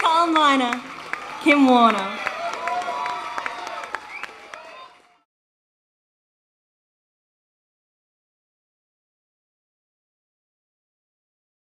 Carl Miner, Kim Warner.